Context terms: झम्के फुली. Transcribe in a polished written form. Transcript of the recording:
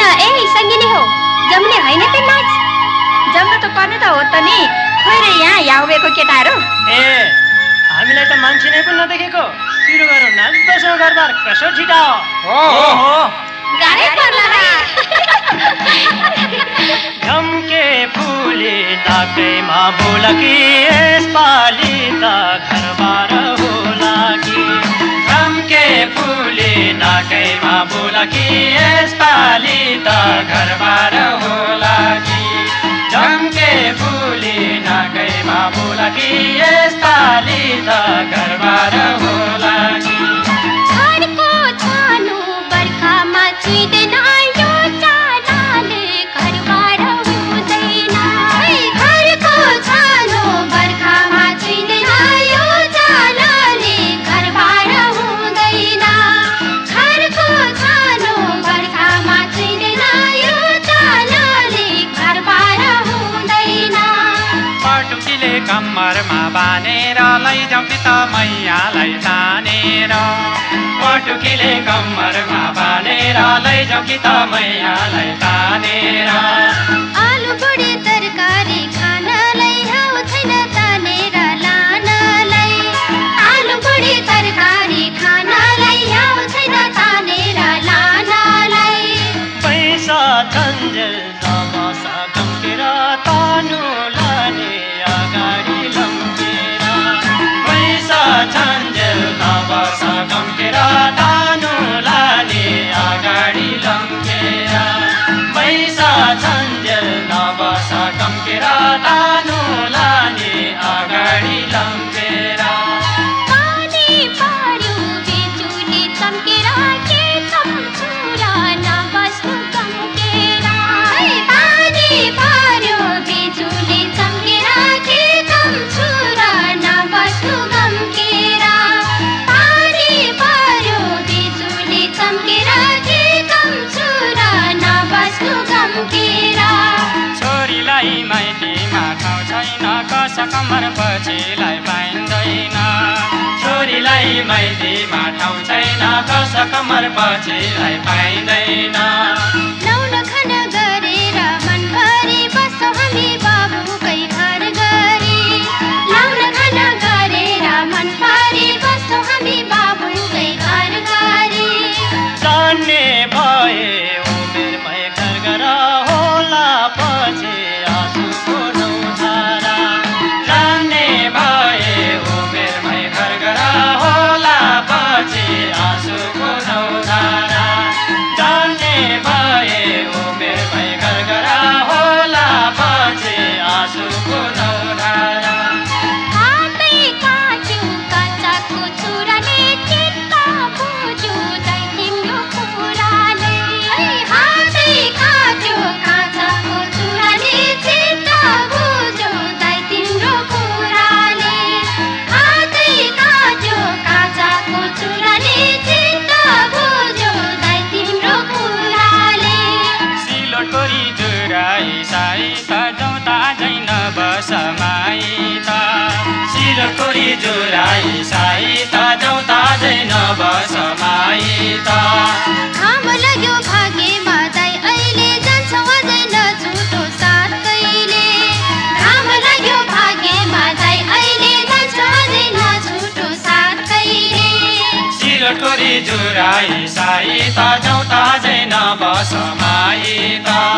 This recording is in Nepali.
ना ए संगिनी हो जमने हैन त नाच जम्न त पर्ने त हो त नि खोइ रे यहाँ याउबेको केटाहरु ए हामीलाई त मान्छे नै पनि नदेखेको सुरु गरौ नाच बसौ घरबार कसो छिटाओ हो हो गाडे पर्ला झम्के फुली ताकैमा बोलकी यस पाली त घरबार होला कि झम्के फुली नाकैमा बोलकी यस पाली त घरबार होला कि झम्के फुली नाकैमा बोलकी यस पाली त घरबार होला कि छाडको छानो बर्खामा छिदेन पटुकीले कम्मरमा बानेर लैजाऊ कि त मैयालाई तानेर आलु बढी तरकारी खानलाई हाउ छैन तानेर लानलाई आलु बढी तरकारी खानलाई हाउ छैन तानेर लानलाई पैसा झन्झल नबसा गम्केर तानु लाने अगाडि लम्केर पैसा झन्झल नबसा गम्केर मैदी माठाउ छैन कस कमर पछिलाई पाइदैन नौन खन गरेर मन भरि बसौ हामी बाबुकै घर गरी नौन खन गरेर मन भरि बसौ हामी बाबुकै घर गरी जान्ने भए उमेर भए घर घर होला पछि आँसुको नौधारा जान्ने भए उमेर भए घर घर जुराई साइता जाउँता जैन बसमाइता घाम लाग्यो भागेमा दाइ अहिले जान्छौ अझैन झुटो साथ कहिले घाम लाग्यो भागेमा दाइ अहिले जान्छौ अझैन झुटो साथ कहिले सिलटोरी जुराई साइता जाउँता जैन बसमाइता